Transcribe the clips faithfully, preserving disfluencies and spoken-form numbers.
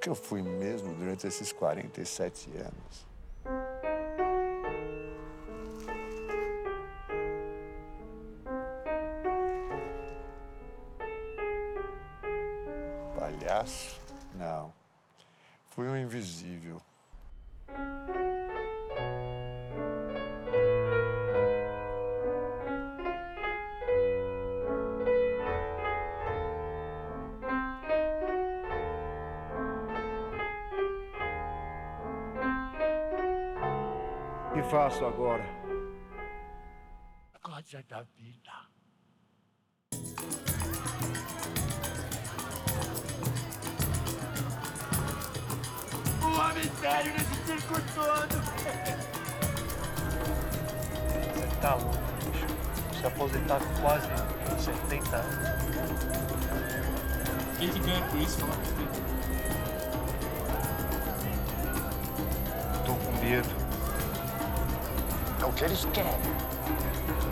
que eu fui mesmo durante esses quarenta e sete anos. Palhaço? Não. Fui um invisível. O que faço agora? Coisa da vida. Sério nesse circo todo! Você tá louco, bicho? Se aposentar com quase setenta anos. Quem que ganha por isso? Tô com medo. É o que eles querem.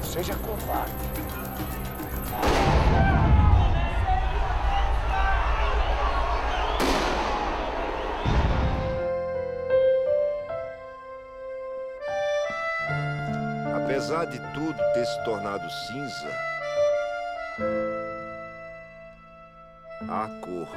Seja covarde. Apesar de tudo ter se tornado cinza, há cor.